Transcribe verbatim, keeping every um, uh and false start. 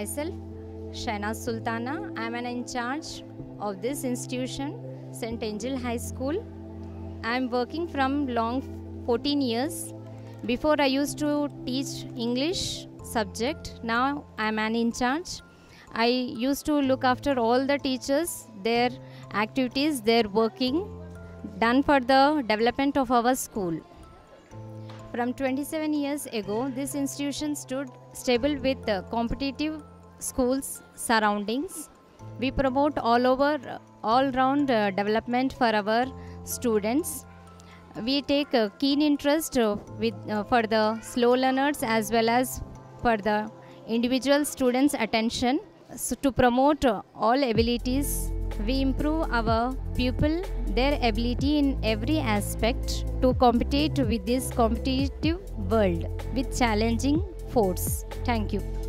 myself, Shaina Sultana. I am an in charge of this institution, Saint Angel High School. I am working from long fourteen years. Before I used to teach English subject. Now I am an in charge. I used to look after all the teachers, their activities, their working done for the development of our school. From twenty-seven years ago, this institution stood stable with the competitive schools surroundings. We promote all over, all round uh, development for our students. We take a keen interest uh, with, uh, for the slow learners as well as for the individual students' attention. So to promote uh, all abilities, we improve our pupil, their ability in every aspect to compete with this competitive world with challenging force. Thank you.